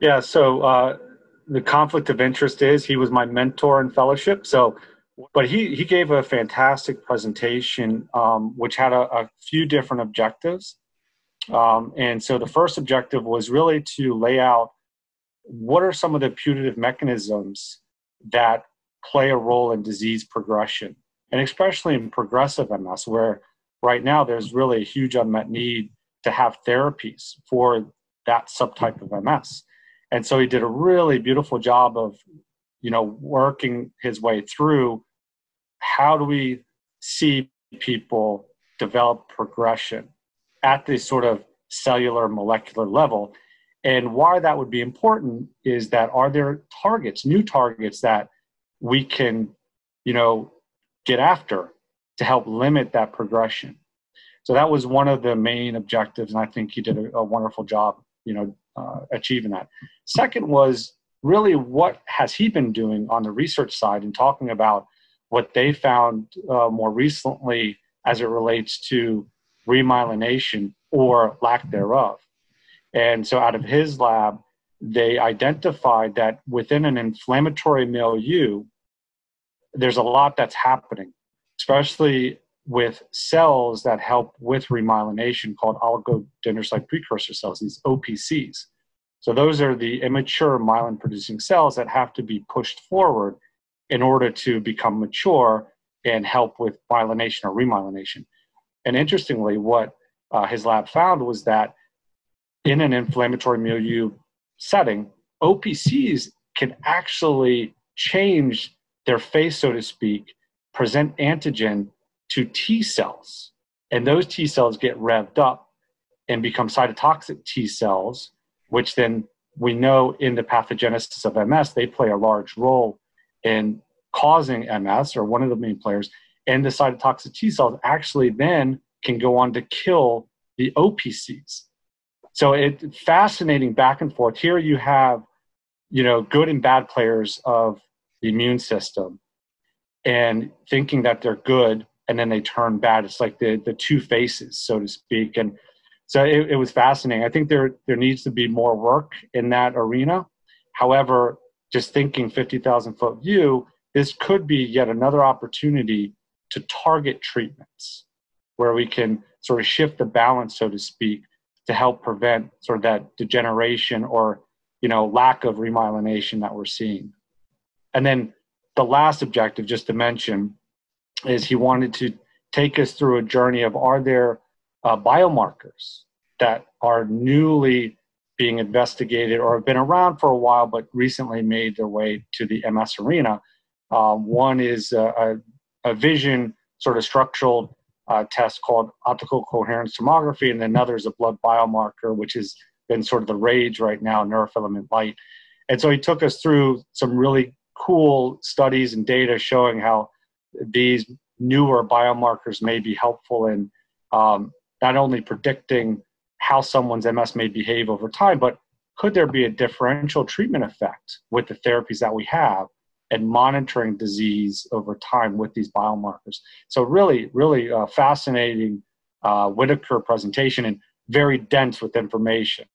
Yeah, so the conflict of interest is he was my mentor in fellowship. So, but he gave a fantastic presentation, which had a few different objectives. And so the first objective was really to lay out what are some of the putative mechanisms that play a role in disease progression, and especially in progressive MS, where right now there's really a huge unmet need to have therapies for that subtype of MS. And so he did a really beautiful job of, you know, working his way through how do we see people develop progression at the sort of cellular molecular level. And why that would be important is that are there targets, new targets that we can, you know, get after to help limit that progression. So that was one of the main objectives, and I think he did a wonderful job, you know, achieving that. Second was really what has he been doing on the research side and talking about what they found more recently as it relates to remyelination or lack thereof. And so out of his lab, they identified that within an inflammatory milieu, there's a lot that's happening, especially with cells that help with remyelination called oligodendrocyte precursor cells, these OPCs. So those are the immature myelin-producing cells that have to be pushed forward in order to become mature and help with myelination or remyelination. And interestingly, what his lab found was that in an inflammatory milieu setting, OPCs can actually change their face, so to speak, present antigen to T cells. And those T cells get revved up and become cytotoxic T cells, which then we know in the pathogenesis of MS, they play a large role in causing MS, or one of the main players. And the cytotoxic T cells actually then can go on to kill the OPCs. So it's fascinating back and forth. Here you have, you know, good and bad players of the immune system and thinking that they're good and then they turn bad. It's like the two faces, so to speak. And so it was fascinating. I think there needs to be more work in that arena. However, just thinking 50,000 foot view, this could be yet another opportunity to target treatments where we can sort of shift the balance, so to speak, to help prevent sort of that degeneration or, you know, lack of remyelination that we're seeing. And then the last objective, just to mention, is he wanted to take us through a journey of are there biomarkers that are newly being investigated or have been around for a while but recently made their way to the MS arena. One is a vision sort of structural test called optical coherence tomography, and another is a blood biomarker, which has been sort of the rage right now, neurofilament light. And so he took us through some really cool studies and data showing how these newer biomarkers may be helpful in not only predicting how someone's MS may behave over time, but could there be a differential treatment effect with the therapies that we have and monitoring disease over time with these biomarkers. So really, really fascinating Whitaker presentation and very dense with information.